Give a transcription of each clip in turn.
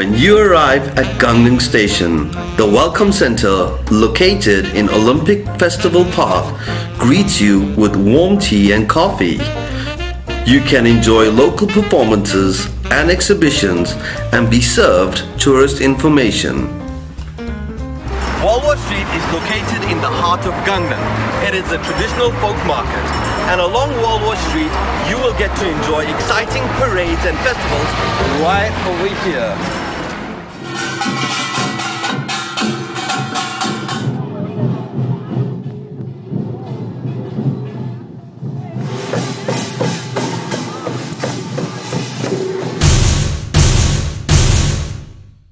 When you arrive at Gangneung Station, the Welcome Center, located in Olympic Festival Park, greets you with warm tea and coffee. You can enjoy local performances and exhibitions and be served tourist information. Wolhwa Street is located in the heart of Gangneung. It is a traditional folk market, and along Wolhwa Street you will get to enjoy exciting parades and festivals right over here.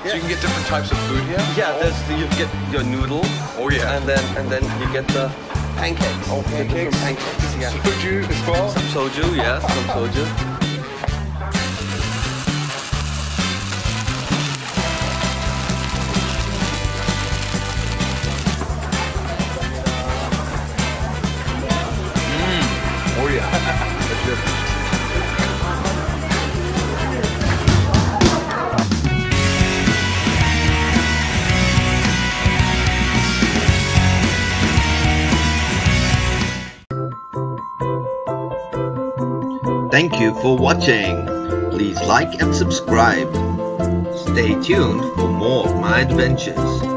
So you can get different types of food here? Yeah, you get your noodle. Oh yeah. And then you get the pancakes. Oh, pancakes. Some pancakes, yeah. Soju as well? Some soju, yeah, some soju. Oh yeah, that's good. Thank you for watching. Please like and subscribe. Stay tuned for more of my adventures.